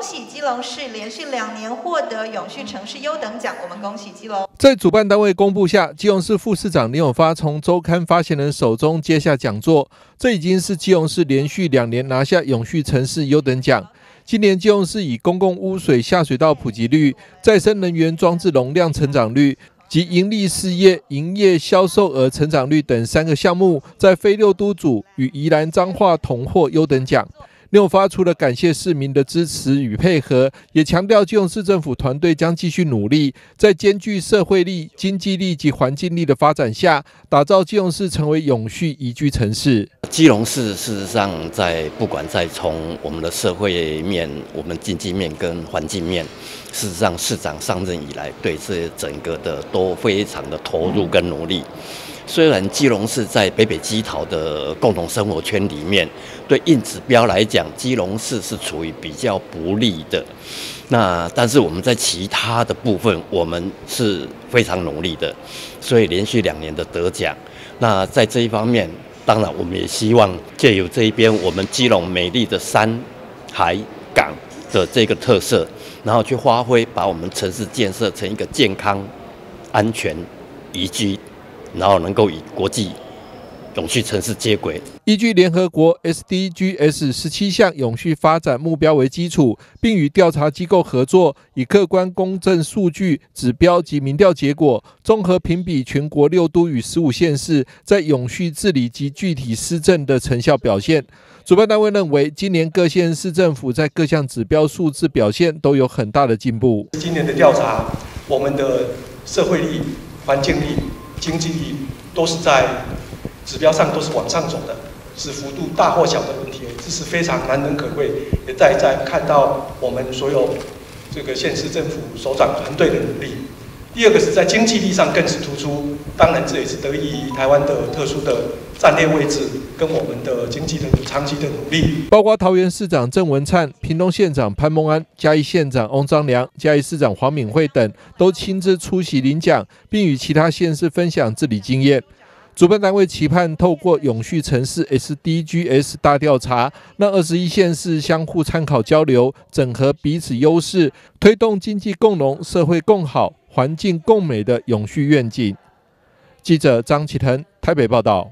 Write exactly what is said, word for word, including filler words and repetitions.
恭喜基隆市连续两年获得永续城市优等奖，我们恭喜基隆。在主办单位公布下，基隆市副市长林友发从周刊发行人手中接下讲座。这已经是基隆市连续两年拿下永续城市优等奖。今年基隆市以公共污水下水道普及率、再生能源装置容量成长率及盈利事业营业销售额成长率等三个项目，在非六都组与宜兰彰化同获优等奖。 林友发除了感谢市民的支持与配合，也强调基隆市政府团队将继续努力，在兼具社会力、经济力及环境力的发展下，打造基隆市成为永续宜居城市。基隆市事实上在不管在从我们的社会面、我们经济面跟环境面，事实上市长上任以来，对这整个的都非常的投入跟努力。 虽然基隆市在北北基桃的共同生活圈里面，对硬指标来讲，基隆市是处于比较不利的。那但是我们在其他的部分，我们是非常努力的，所以连续两年的得奖。那在这一方面，当然我们也希望借由这一边我们基隆美丽的山、海、港的这个特色，然后去发挥，把我们城市建设成一个健康、安全、宜居。 然后能够与国际永续城市接轨。依据联合国 S D Gs 十七项永续发展目标为基础，并与调查机构合作，以客观公正数据、指标及民调结果，综合评比全国六都与十五县市在永续治理及具体施政的成效表现。主办单位认为，今年各县市政府在各项指标数字表现都有很大的进步。今年的调查，我们的社会力、环境力。 经济力都是在指标上都是往上走的，是幅度大或小的问题，这是非常难能可贵。也在在看到我们所有这个县市政府首长团队的努力。第二个是在经济力上更是突出，当然这也是得益于台湾的特殊的战略位置跟我们的经济的长期的努力。包括桃园市长郑文灿、屏东县长潘孟安、嘉义县长翁章梁、嘉义市长黄敏惠等，都亲自出席领奖，并与其他县市分享治理经验。主办单位期盼透过永续城市 S D Gs 大调查，让二十一县市相互参考交流，整合彼此优势，推动经济共荣、社会共好、环境共美的永续愿景。记者张启腾台北报道。